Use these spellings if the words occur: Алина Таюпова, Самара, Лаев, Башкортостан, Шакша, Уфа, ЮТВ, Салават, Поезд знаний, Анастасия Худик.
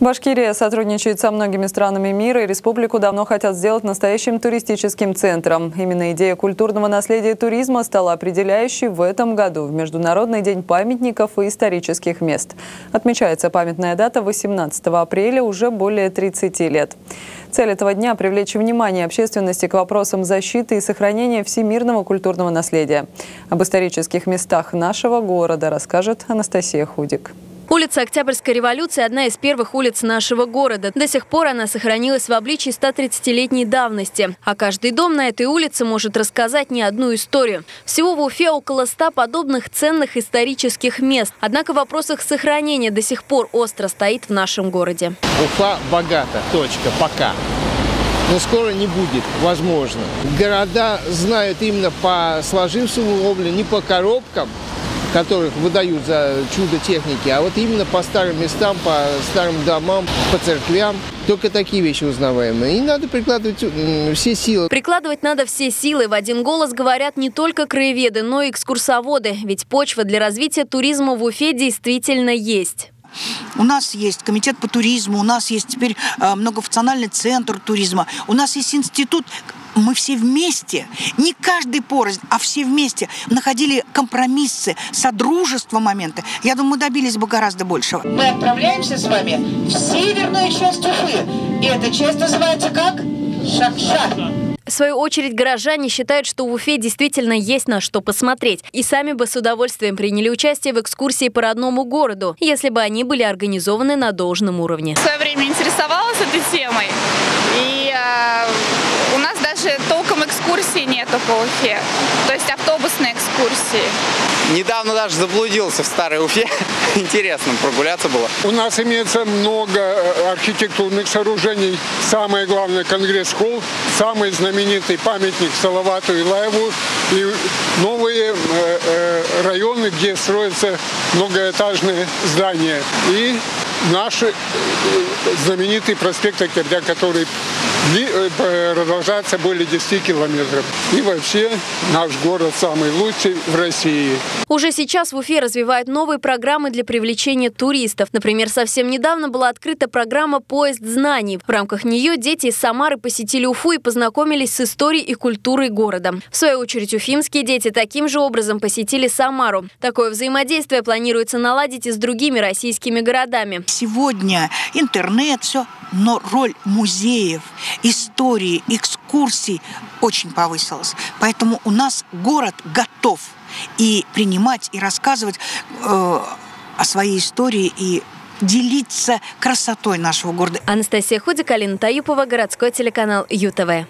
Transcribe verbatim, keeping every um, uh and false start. Башкирия сотрудничает со многими странами мира, и республику давно хотят сделать настоящим туристическим центром. Именно идея культурного наследия туризма стала определяющей в этом году в Международный день памятников и исторических мест. Отмечается памятная дата восемнадцатого апреля уже более тридцати лет. Цель этого дня – привлечь внимание общественности к вопросам защиты и сохранения всемирного культурного наследия. Об исторических местах нашего города расскажет Анастасия Худик. Улица Октябрьской революции – одна из первых улиц нашего города. До сих пор она сохранилась в обличии стопроцентно тридцатилетней давности. А каждый дом на этой улице может рассказать не одну историю. Всего в Уфе около ста подобных ценных исторических мест. Однако в вопросах сохранения до сих пор остро стоит в нашем городе. Уфа богата. Точка. Пока. Но скоро не будет, возможно. Города знают именно по сложившемуся уловлю, не по коробкам, которых выдают за чудо техники, а вот именно по старым местам, по старым домам, по церквям. Только такие вещи узнаваемые. И надо прикладывать все силы. Прикладывать надо все силы. В один голос говорят не только краеведы, но и экскурсоводы. Ведь почва для развития туризма в Уфе действительно есть. У нас есть комитет по туризму, у нас есть теперь многофункциональный центр туризма, у нас есть институт. Мы все вместе, не каждый порознь, а все вместе находили компромиссы, содружество моменты. Я думаю, мы добились бы гораздо большего. Мы отправляемся с вами в северную часть Уфы. И эта часть называется как? Шакша. В свою очередь, горожане считают, что в Уфе действительно есть на что посмотреть. И сами бы с удовольствием приняли участие в экскурсии по родному городу, если бы они были организованы на должном уровне. В свое время интересовалась этой темой. И э, у нас даже толком экскурсий нету по Уфе. То есть автобусные экскурсии. Недавно даже заблудился в старой Уфе. Интересно прогуляться было. У нас имеется много архитектурных сооружений. Самое главное – конгресс-холл, самый знаменитый памятник Салавату и Лаеву. И новые районы, где строятся многоэтажные здания. И наш знаменитый проспект Октября, который продолжаться более десяти километров. И вообще наш город самый лучший в России. Уже сейчас в Уфе развивают новые программы для привлечения туристов. Например, совсем недавно была открыта программа «Поезд знаний». В рамках нее дети из Самары посетили Уфу и познакомились с историей и культурой города. В свою очередь, уфимские дети таким же образом посетили Самару. Такое взаимодействие планируется наладить и с другими российскими городами. Сегодня интернет, все, но роль музеев, истории, экскурсий очень повысилась. Поэтому у нас город готов и принимать, и рассказывать э, о своей истории, и делиться красотой нашего города. Анастасия Худик, Алина Таюпова, городской телеканал ЮТВ.